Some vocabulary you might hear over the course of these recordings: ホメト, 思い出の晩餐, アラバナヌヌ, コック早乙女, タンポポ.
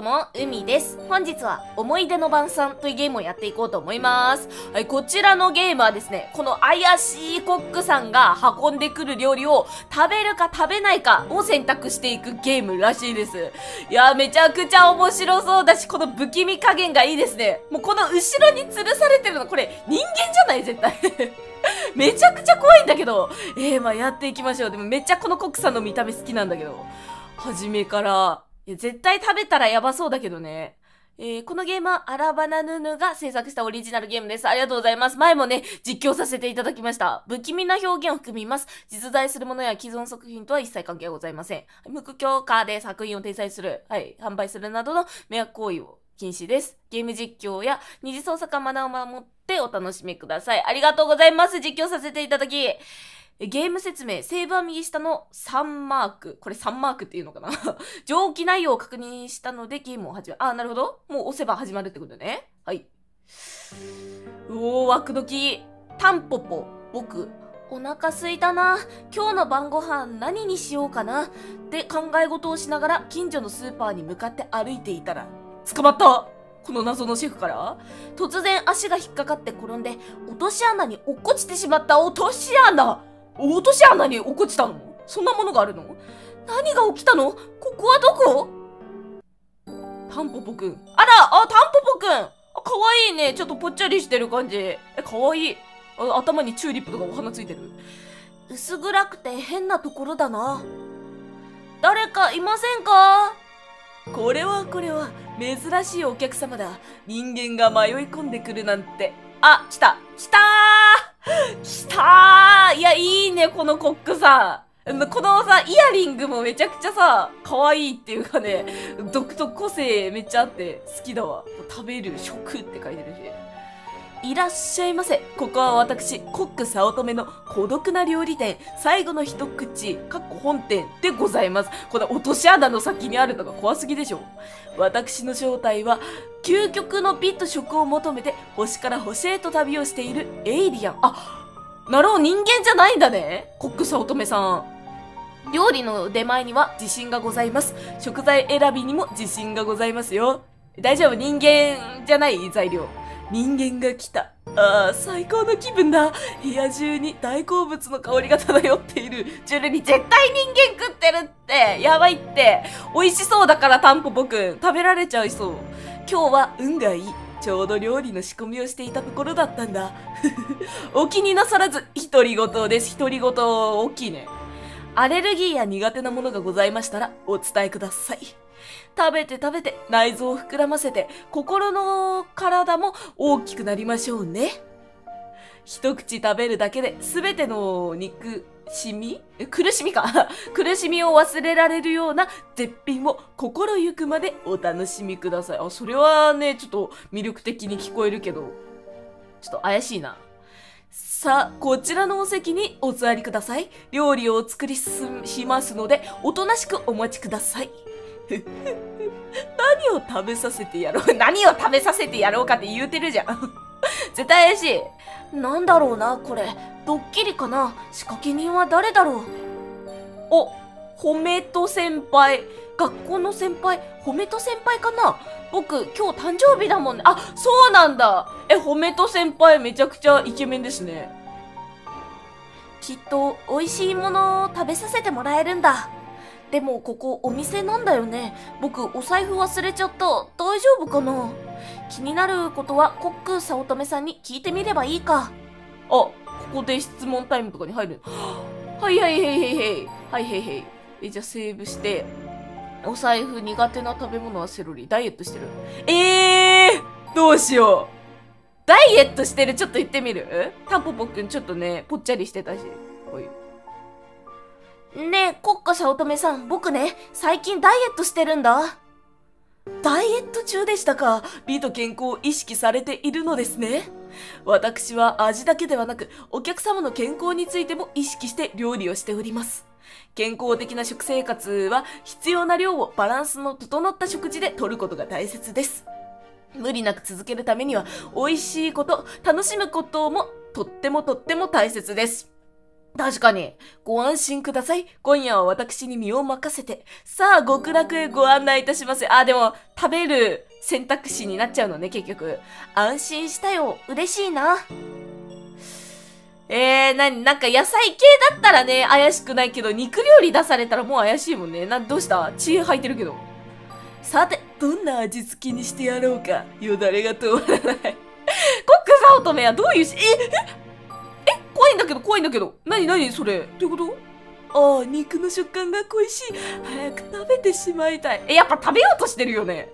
とも、海です。本日は、思い出の晩餐というゲームをやっていこうと思います。はい、こちらのゲームはですね、この怪しいコックさんが運んでくる料理を食べるか食べないかを選択していくゲームらしいです。いやー、めちゃくちゃ面白そうだし、この不気味加減がいいですね。もうこの後ろに吊るされてるの、これ人間じゃない絶対。めちゃくちゃ怖いんだけど。まあやっていきましょう。でもめっちゃこのコックさんの見た目好きなんだけど。初めから。いや、絶対食べたらやばそうだけどね。このゲームはアラバナヌヌが制作したオリジナルゲームです。ありがとうございます。前もね、実況させていただきました。不気味な表現を含みます。実在するものや既存作品とは一切関係はございません。無許可で作品を掲載する、はい、販売するなどの迷惑行為を禁止です。ゲーム実況や二次創作マナーを守ってお楽しみください。ありがとうございます。実況させていただき。ゲーム説明、セーブは右下の3マーク。これ3マークっていうのかな上記内容を確認したのでゲームを始める。あ、なるほど。もう押せば始まるってことね。はい。うおー、枠時。タンポポ、僕。お腹すいたな。今日の晩ご飯何にしようかな。って考え事をしながら近所のスーパーに向かって歩いていたら、捕まった!この謎のシェフから突然足が引っかかって転んで、落とし穴に落っこちてしまった落とし穴!落とし穴に落っこちたの?そんなものがあるの?何が起きたの?ここはどこ?タンポポくん。あら、あ、タンポポくん。かわいいね。ちょっとぽっちゃりしてる感じ。かわいい。頭にチューリップとかお花ついてる。薄暗くて変なところだな。誰かいませんか?これは、珍しいお客様だ。人間が迷い込んでくるなんて。あ、来たーいや、いいね、このコックさん。このさ、イヤリングもめちゃくちゃさ、可愛いっていうかね、独特個性めっちゃあって好きだわ。食べる、食って書いてるし。いらっしゃいませ。ここは私、コック早乙女の孤独な料理店、最後の一口、かっこ本店でございます。この落とし穴の先にあるのが怖すぎでしょ。私の正体は、究極の美と食を求めて、星から星へと旅をしているエイリアン。あ、なるほど、人間じゃないんだね。コック早乙女さん。料理の出前には自信がございます。食材選びにも自信がございますよ。大丈夫、人間じゃない材料。人間が来た。ああ、最高の気分だ。部屋中に大好物の香りが漂っている。ジュルに絶対人間食ってるって。やばいって。美味しそうだから、タンポポくん。食べられちゃいそう。今日は運がいい。ちょうど料理の仕込みをしていたところだったんだ。お気になさらず、独り言です。独り言、大きいね。アレルギーや苦手なものがございましたら、お伝えください。食べて、内臓を膨らませて、心の体も大きくなりましょうね。一口食べるだけで、すべての肉、苦しみを忘れられるような絶品を心ゆくまでお楽しみください。あ、それはね、ちょっと魅力的に聞こえるけど、ちょっと怪しいな。さあ、こちらのお席にお座りください。料理をお作りしますので、おとなしくお待ちください。何を食べさせてやろう。何を食べさせてやろうかって言うてるじゃん。絶対怪しい。なんだろうな、これ。ドッキリかな。仕掛け人は誰だろう。お、ホメト先輩。学校の先輩、ホメト先輩かな。僕、今日誕生日だもんね。あ、そうなんだ。ホメト先輩めちゃくちゃイケメンですね。きっと、美味しいものを食べさせてもらえるんだ。でも、ここ、お店なんだよね。僕、お財布忘れちゃった。大丈夫かな?気になることは、コック早乙女さんに聞いてみればいいか。あ、ここで質問タイムとかに入る。はい。じゃあ、セーブして。お財布苦手な食べ物はセロリ。ダイエットしてる。どうしよう。ダイエットしてる。ちょっと言ってみる?タンポポくん、ちょっとね、ぽっちゃりしてたし。はい、ねえ、コック早乙女さん、僕ね、最近ダイエットしてるんだ。ダイエット中でしたか。美と健康を意識されているのですね。私は味だけではなく、お客様の健康についても意識して料理をしております。健康的な食生活は、必要な量をバランスの整った食事で摂ることが大切です。無理なく続けるためには、美味しいこと、楽しむこともとっても大切です。確かに。ご安心ください。今夜は私に身を任せて。さあ、極楽へご案内いたします。あ、でも、食べる選択肢になっちゃうのね、結局。安心したよ。嬉しいな。なんか野菜系だったらね、怪しくないけど、肉料理出されたらもう怪しいもんね。どうした?血吐いてるけど。さて、どんな味付けにしてやろうか。よだれが止まらない。コックさおとめはどういうし、怖いんだけど、怖いんだけど。なにそれ。どういうこと？ああ、肉の食感が恋しい。早く食べてしまいたい。やっぱ食べようとしてるよね。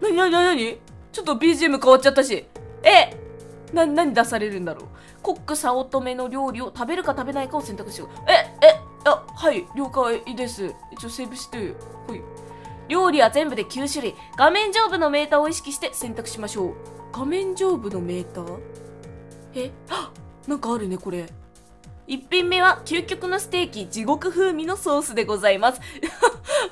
なにちょっと BGM 変わっちゃったし。何出されるんだろう。コックさおとめの料理を食べるか食べないかを選択しよう。はい、了解です。一応セーブして。はい。料理は全部で9種類。画面上部のメーターを意識して選択しましょう。画面上部のメーターなんかあるね、これ。1品目は、究極のステーキ、地獄風味のソースでございます。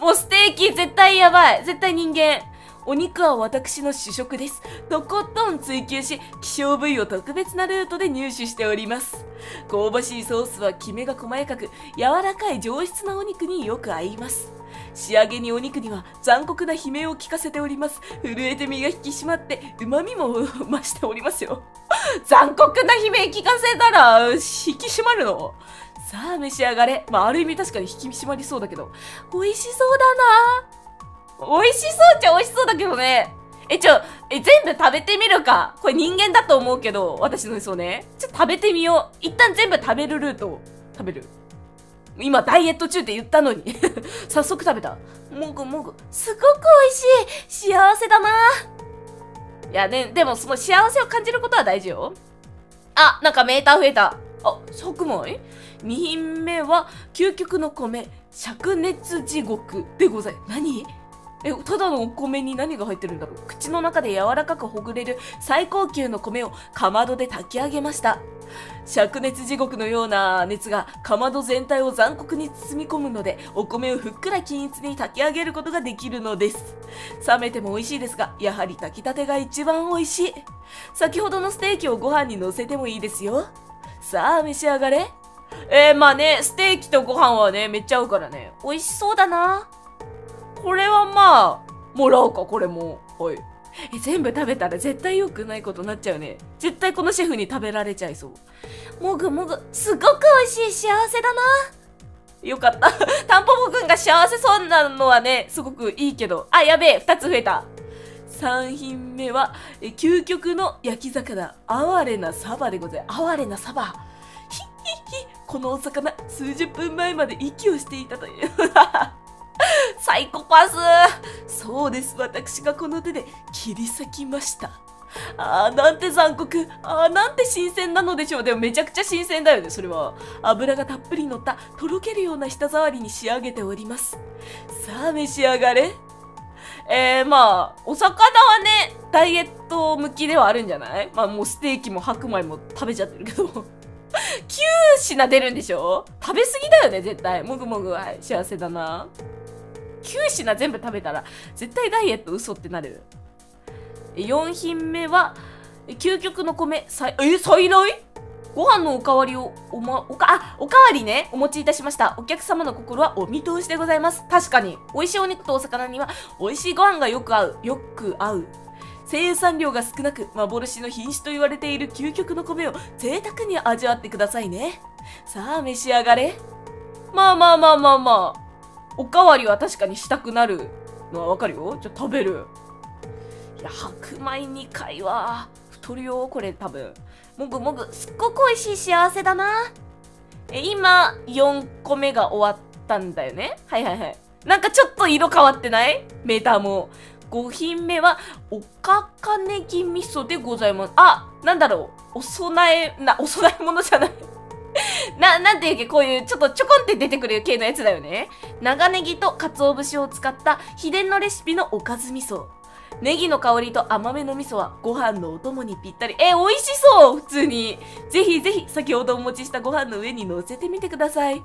もうステーキ、絶対やばい。絶対人間。お肉は私の主食です。とことん追求し、希少部位を特別なルートで入手しております。香ばしいソースは、きめが細かく、柔らかい上質なお肉によく合います。仕上げにお肉には残酷な悲鳴を聞かせております。震えて身が引き締まって、旨味も増しておりますよ。残酷な悲鳴聞かせたら、引き締まるの。さあ、召し上がれ。ある意味確かに引き締まりそうだけど。美味しそうだな。美味しそうっちゃ美味しそうだけどね。全部食べてみるか。これ人間だと思うけど、私のそうね。ちょっと食べてみよう。一旦全部食べるルートを食べる。今ダイエット中って言ったのに。早速食べた。もぐもぐ。すごく美味しい。幸せだな。いやね、でもその幸せを感じることは大事よ。なんかメーター増えた。白米 ?2 品目は、究極の米、灼熱地獄でございます。何?ただのお米に何が入ってるんだろう。口の中で柔らかくほぐれる最高級の米をかまどで炊き上げました。灼熱地獄のような熱がかまど全体を残酷に包み込むので、お米をふっくら均一に炊き上げることができるのです。冷めても美味しいですが、やはり炊きたてが一番美味しい。先ほどのステーキをご飯に乗せてもいいですよ。さあ、召し上がれ。ステーキとご飯はね、めっちゃ合うからね。美味しそうだな。これはもらおうか、これも。はい。全部食べたら絶対良くないことになっちゃうね。絶対このシェフに食べられちゃいそう。もぐもぐ、すごく美味しい、幸せだな。よかった。タンポポくんが幸せそうなのはね、すごくいいけど。やべえ、2つ増えた。3品目は、究極の焼き魚、哀れなサバでございます。哀れなサバ。ひっひっひ、このお魚、数十分前まで息をしていたという。サイコパス。そうです。私がこの手で切り裂きました。なんて残酷。なんて新鮮なのでしょう。でもめちゃくちゃ新鮮だよね、それは。油がたっぷり乗った、とろけるような舌触りに仕上げております。さあ、召し上がれ。お魚はね、ダイエット向きではあるんじゃない？もうステーキも白米も食べちゃってるけど。9品出るんでしょ？食べ過ぎだよね、絶対。もぐもぐは幸せだな。9品全部食べたら絶対ダイエット嘘ってなる。4品目は究極の米最大ご飯のおかわりをおかわりね、お持ちいたしました。お客様の心はお見通しでございます。確かに美味しいお肉とお魚には美味しいご飯がよく合う。生産量が少なく幻の品種と言われている究極の米を贅沢に味わってくださいね。さあ、召し上がれ。おかわりは確かにしたくなるのはわかるよ。じゃあ食べる。いや、白米2回は太るよ、これ多分。もぐもぐ、すっごく美味しい、幸せだな。今、4個目が終わったんだよね。はい。なんかちょっと色変わってない?メーターも。5品目は、おかかねぎ味噌でございます。なんだろう。お供え物じゃない。なんていうっけ、こういうちょっとちょこんって出てくる系のやつだよね。長ネギと鰹節を使った秘伝のレシピのおかず味噌。ネギの香りと甘めの味噌はご飯のお供にぴったり。美味しそう、普通に。ぜひ、先ほどお持ちしたご飯の上に乗せてみてください。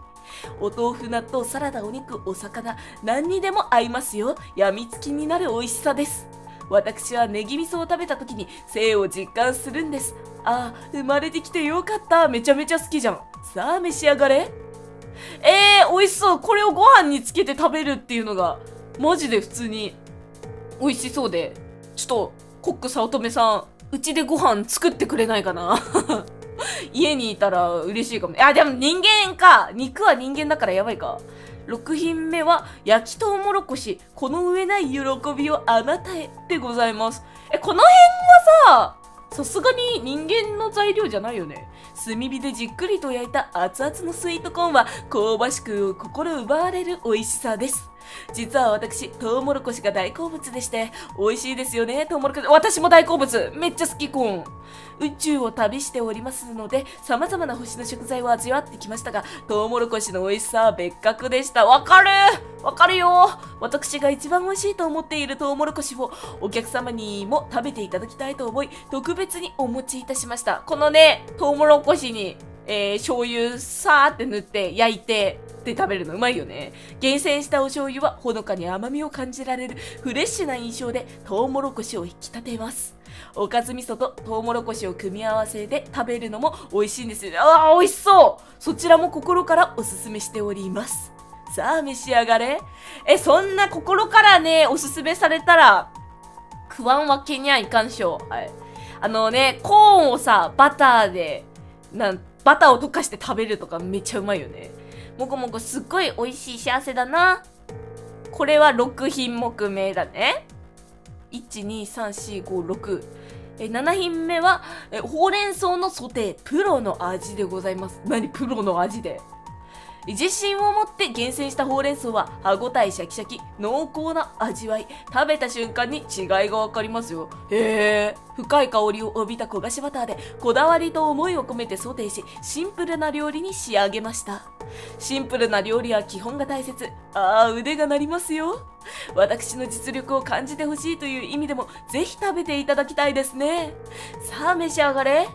お豆腐、納豆、サラダ、お肉、お魚、何にでも合いますよ。病みつきになる美味しさです。私はネギ味噌を食べた時に生を実感するんです。ああ、生まれてきてよかった。めちゃめちゃ好きじゃん。さあ、召し上がれ。美味しそう。これをご飯につけて食べるっていうのが、マジで普通に美味しそうで。ちょっと、コック早乙女さん、うちでご飯作ってくれないかな。家にいたら嬉しいかも。あ、でも人間か。肉は人間だからやばいか。6品目は、焼きとうもろこし。この上ない喜びをあなたへでございます。この辺はさすがに人間の材料じゃないよね。炭火でじっくりと焼いた熱々のスイートコーンは香ばしく心奪われる美味しさです。実は私、トウモロコシが大好物でして、美味しいですよね、トウモロコシ。私も大好物、めっちゃ好き、コーン。宇宙を旅しておりますので、様々な星の食材を味わってきましたが、トウモロコシの美味しさは別格でした。わかるよ。私が一番美味しいと思っているトウモロコシを、お客様にも食べていただきたいと思い、特別にお持ちいたしました。このね、トウモロコシに、醤油さーって塗って焼いてで食べるのうまいよね。厳選したお醤油はほのかに甘みを感じられるフレッシュな印象でトウモロコシを引き立てます。おかず味噌とトウモロコシを組み合わせで食べるのも美味しいんですよ。あー美味しそう。そちらも心からおすすめしております。さあ召し上がれ。そんな心からねおすすめされたら食わんわけにはいかんしょ。はい、コーンをさバターでバターを溶かして食べるとかめっちゃうまいよね。もこもこすっごい美味しい幸せだな。これは6品目目だね。1,2,3,4,5,6。7品目はほうれん草のソテープロの味でございます。何プロの味で。自信を持って厳選したほうれん草は歯ごたえシャキシャキ濃厚な味わい。食べた瞬間に違いがわかりますよ。へえ。深い香りを帯びた焦がしバターでこだわりと思いを込めてソテーしシンプルな料理に仕上げました。シンプルな料理は基本が大切。ああ腕が鳴りますよ。私の実力を感じてほしいという意味でもぜひ食べていただきたいですね。さあ召し上がれ。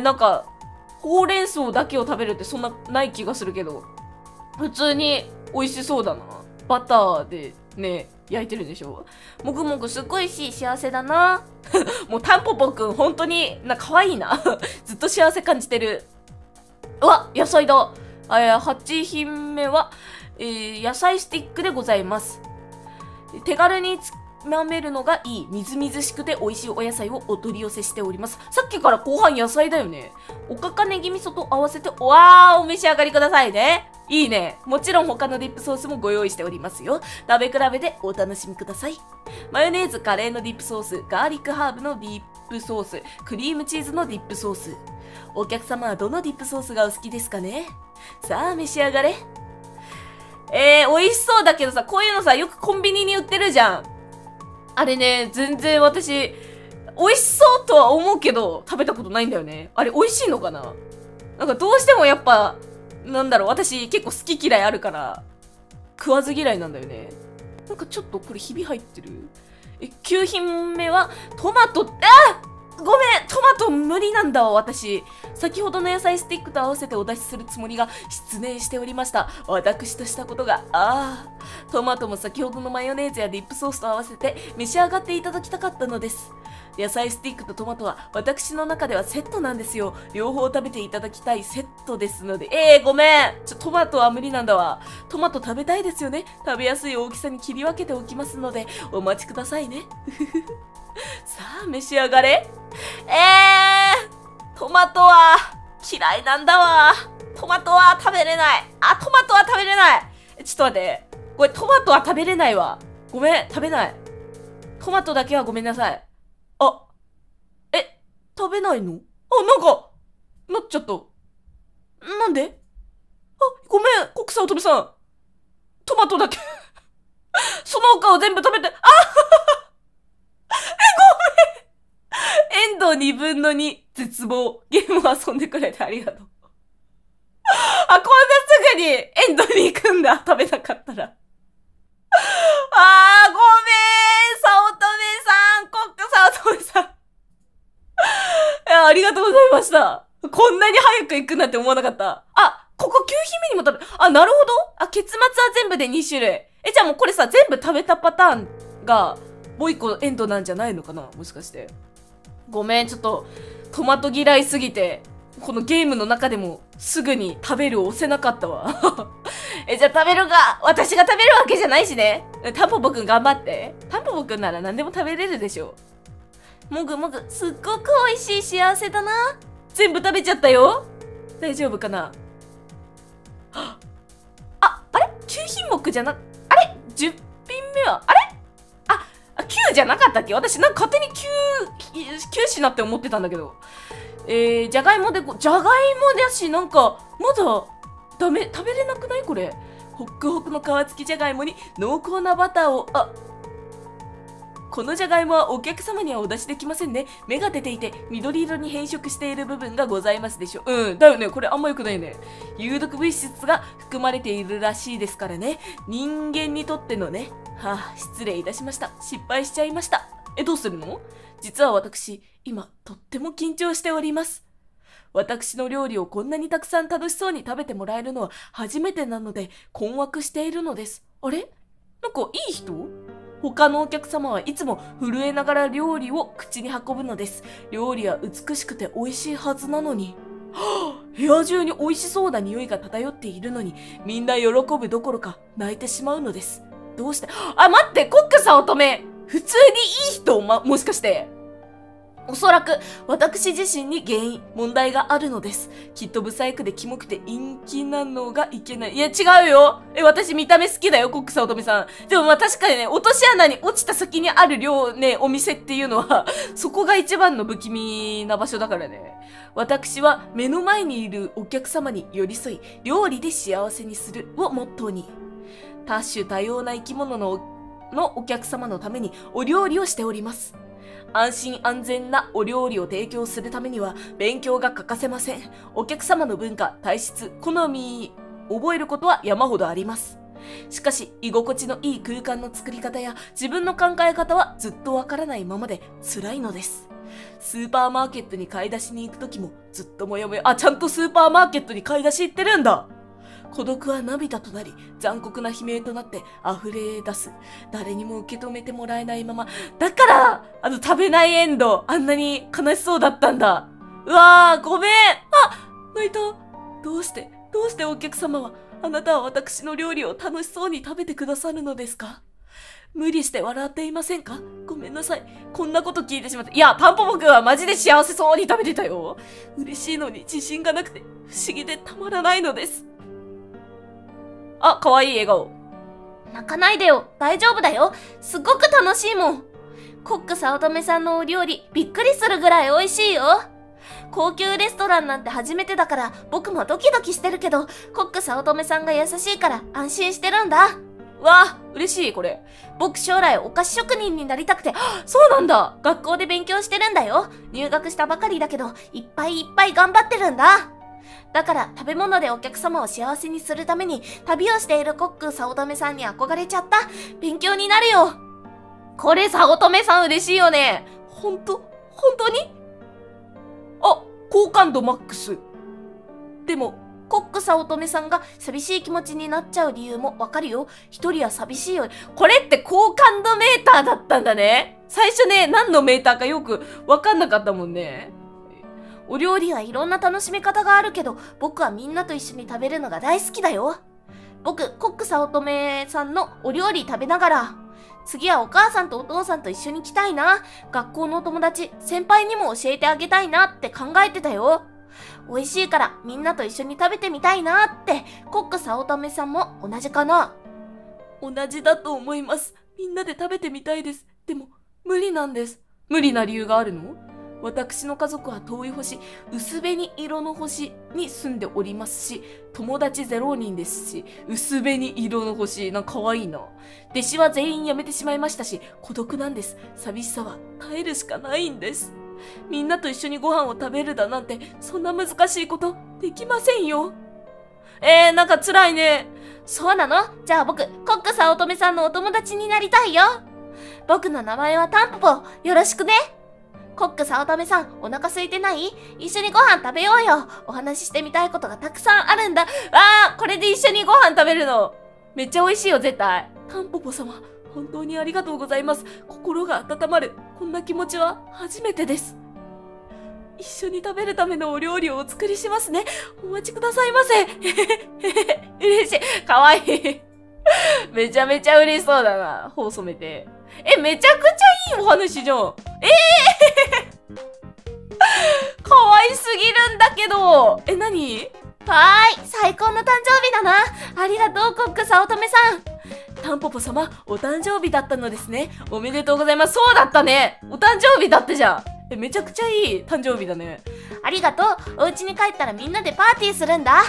なんかほうれん草だけを食べるってそんなない気がするけど、普通に美味しそうだな。バターでね、焼いてるんでしょ。もぐもぐすっごいし幸せだな。もうタンポポくん本当に可愛いな。ずっと幸せ感じてる。うわ、野菜だ。8品目は、野菜スティックでございます。手軽に舐めるのがいいみずみずしくて美味しいお野菜をお取り寄せしております。さっきから後半野菜だよね。おかかネギ味噌と合わせてお召し上がりくださいね。いいね。もちろん他のディップソースもご用意しておりますよ。食べ比べでお楽しみください。マヨネーズ、カレーのディップソース、ガーリックハーブのディップソース、クリームチーズのディップソース。お客様はどのディップソースがお好きですかね。さあ召し上がれ。美味しそうだけどさ、こういうのさ、よくコンビニに売ってるじゃん。あれね、全然私、美味しそうとは思うけど、食べたことないんだよね。あれ、美味しいのかな?どうしてもやっぱ、私結構好き嫌いあるから、食わず嫌いなんだよね。ちょっとこれ、ひび入ってる?9品目は、トマト、ごめんトマト無理なんだわ、私。先ほどの野菜スティックと合わせてお出しするつもりが失念しておりました。私としたことが、トマトも先ほどのマヨネーズやディップソースと合わせて召し上がっていただきたかったのです。野菜スティックとトマトは私の中ではセットなんですよ。両方食べていただきたいセットですので。ごめんトマトは無理なんだわ。トマト食べたいですよね。食べやすい大きさに切り分けておきますので、お待ちくださいね。さあ、召し上がれ。トマトは嫌いなんだわ。トマトは食べれない。トマトは食べれない。ちょっと待って。これトマトは食べれないわ。ごめん、食べない。トマトだけはごめんなさい。食べないの?なっちゃった。なんで?ごめん、コックさん、おとめさん。トマトだけ。その他を全部食べて、ごめん遠藤2分の2、絶望。ゲームを遊んでくれてありがとう。こんなすぐに遠藤に行くんだ。食べなかったら。ごめん早乙女さん、コックさん、おとめさん。いや、ありがとうございました。こんなに早く行くなんて思わなかった。ここ9品目にも食べ、なるほど。結末は全部で2種類。じゃあもうこれさ、全部食べたパターンが、もう一個エンドなんじゃないのかな、もしかして。ごめん、ちょっとトマト嫌いすぎて、このゲームの中でもすぐに食べるを押せなかったわ。じゃあ食べるが、私が食べるわけじゃないしね。タンポポくん頑張って。タンポポくんなら何でも食べれるでしょ。もぐもぐ、すっごく美味しい、幸せだな。全部食べちゃったよ。大丈夫かな。あ、あれ ?9 品目じゃな、あれ ?10 品目は、あれ9じゃなかったっけ？私なんか勝手に9品って思ってたんだけど。じゃがいもで、じゃがいもだし、なんか、まだ、ダメ、食べれなくないこれ。ホックホクの皮付きじゃがいもに濃厚なバターを、あ、このじゃがいもはお客様にはお出しできませんね。芽が出ていて、緑色に変色している部分がございますでしょう。うん、だよね。これあんま良くないね。有毒物質が含まれているらしいですからね。人間にとってのね。はあ、失礼いたしました。失敗しちゃいました。どうするの？実は私、今、とっても緊張しております。私の料理をこんなにたくさん楽しそうに食べてもらえるのは初めてなので、困惑しているのです。あれ？なんか、いい人？他のお客様はいつも震えながら料理を口に運ぶのです。料理は美しくて美味しいはずなのに。はあ、部屋中に美味しそうな匂いが漂っているのに、みんな喜ぶどころか泣いてしまうのです。どうして、あ、待って、コックさん乙女、普通にいい人、もしかして。おそらく、私自身に原因、問題があるのです。きっと、不細工でキモくて陰気なのがいけない。いや、違うよ。私見た目好きだよ、コックさん乙女さん。でも、まあ、確かにね、落とし穴に落ちた先にある量ね、お店っていうのは、そこが一番の不気味な場所だからね。私は、目の前にいるお客様に寄り添い、料理で幸せにするをモットーに。多種多様な生き物のお客様のためにお料理をしております。安心安全なお料理を提供するためには勉強が欠かせません。お客様の文化、体質、好み、覚えることは山ほどあります。しかし、居心地のいい空間の作り方や自分の考え方はずっとわからないままで辛いのです。スーパーマーケットに買い出しに行くときもずっともやもや、あ、ちゃんとスーパーマーケットに買い出し行ってるんだ。孤独は涙となり、残酷な悲鳴となって溢れ出す。誰にも受け止めてもらえないまま。だから、食べないエンド、あんなに悲しそうだったんだ。うわー、ごめん。あ、泣いた。どうしてお客様は、あなたは私の料理を楽しそうに食べてくださるのですか？無理して笑っていませんか？ごめんなさい。こんなこと聞いてしまった。いや、タンポポくんはマジで幸せそうに食べてたよ。嬉しいのに自信がなくて、不思議でたまらないのです。あ、かわいい笑顔。泣かないでよ。大丈夫だよ。すごく楽しいもん。コック早乙女さんのお料理、びっくりするぐらい美味しいよ。高級レストランなんて初めてだから、僕もドキドキしてるけど、コック早乙女さんが優しいから安心してるんだ。わあ、嬉しい、これ。僕将来お菓子職人になりたくて、そうなんだ。学校で勉強してるんだよ。入学したばかりだけど、いっぱいいっぱい頑張ってるんだ。だから食べ物でお客様を幸せにするために旅をしているコック早乙女さんに憧れちゃった。勉強になるよ。これ早乙女さん嬉しいよね。本当にあ、好感度マックス。でもコック早乙女さんが寂しい気持ちになっちゃう理由もわかるよ。一人は寂しいよ。これって好感度メーターだったんだね。最初ね、何のメーターかよくわかんなかったもんね。お料理はいろんな楽しみ方があるけど、僕はみんなと一緒に食べるのが大好きだよ。僕、コック早乙女さんのお料理食べながら、次はお母さんとお父さんと一緒に来たいな。学校のお友達、先輩にも教えてあげたいなって考えてたよ。美味しいからみんなと一緒に食べてみたいなって、コック早乙女さんも同じかな。同じだと思います。みんなで食べてみたいです。でも、無理なんです。無理な理由があるの？私の家族は遠い星、薄紅色の星に住んでおりますし、友達0人ですし、薄紅色の星、なんか可愛いな。弟子は全員辞めてしまいましたし、孤独なんです。寂しさは耐えるしかないんです。みんなと一緒にご飯を食べるだなんて、そんな難しいことできませんよ。なんか辛いね。そうなの？じゃあ僕、コック早乙女さんのお友達になりたいよ。僕の名前はタンポポ。よろしくね。コック早乙女さん、お腹空いてない？一緒にご飯食べようよ。お話ししてみたいことがたくさんあるんだ。わー、これで一緒にご飯食べるの。めっちゃ美味しいよ、絶対。タンポポ様、本当にありがとうございます。心が温まる。こんな気持ちは初めてです。一緒に食べるためのお料理をお作りしますね。お待ちくださいませ。嬉しい。かわいい。めちゃめちゃ嬉しそうだな。頬染めて。え、めちゃくちゃいいお話じゃん。かわいすぎるんだけど。え、なに？はーい、最高の誕生日だな。ありがとう、コック早乙女さん。タンポポ様、お誕生日だったのですね。おめでとうございます。そうだったね。お誕生日だったじゃん。え、めちゃくちゃいい誕生日だね。ありがとう。お家に帰ったらみんなでパーティーするんだ。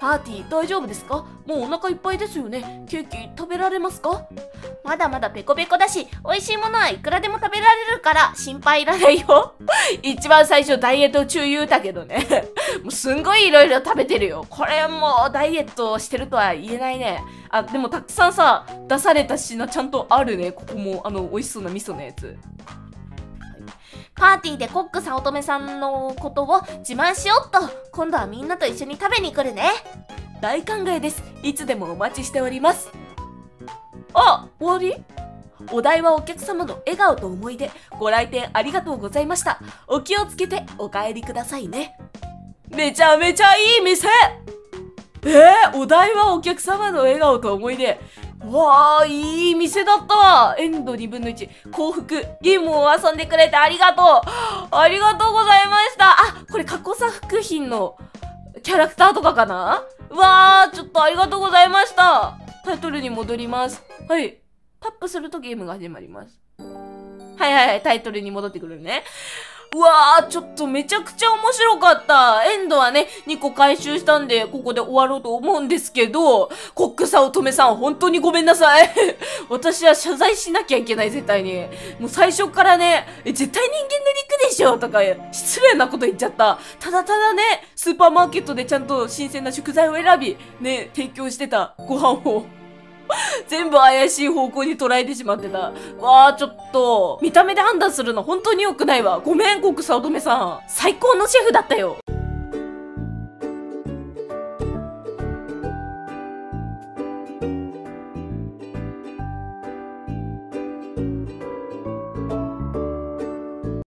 パーティー大丈夫ですか？もうお腹いっぱいですよね。ケーキ食べられますか？まだまだペコペコだし、美味しいものはいくらでも食べられるから心配いらないよ。一番最初ダイエット中言うたけどね。もうすんごいいろいろ食べてるよ。これもうダイエットしてるとは言えないね。あ、でもたくさんさ、出された品ちゃんとあるね。ここも、美味しそうな味噌のやつ。パーティーでコック早乙女さんのことを自慢しよっと。今度はみんなと一緒に食べに来るね。大歓迎です。いつでもお待ちしております。あ、終わり。お題はお客様の笑顔と思い出。ご来店ありがとうございました。お気をつけてお帰りくださいね。めちゃめちゃいい店。お題はお客様の笑顔と思い出。わあ、いい店だったわ。エンド2分の1。幸福。ゲームを遊んでくれてありがとう。ありがとうございました。あ、これ過去作品のキャラクターとかかな？わあ、ちょっとありがとうございました。タイトルに戻ります。はい。タップするとゲームが始まります。はいはいはい、タイトルに戻ってくるね。うわー、ちょっとめちゃくちゃ面白かった。エンドはね、2個回収したんで、ここで終わろうと思うんですけど、コック早乙女さん、本当にごめんなさい。私は謝罪しなきゃいけない、絶対に。もう最初からね、絶対人間の肉でしょとか、失礼なこと言っちゃった。ただただね、スーパーマーケットでちゃんと新鮮な食材を選び、ね、提供してたご飯を。全部怪しい方向に捉えてしまってた。わあ、ちょっと、見た目で判断するの本当に良くないわ。ごめん、コック早乙女さん。最高のシェフだったよ。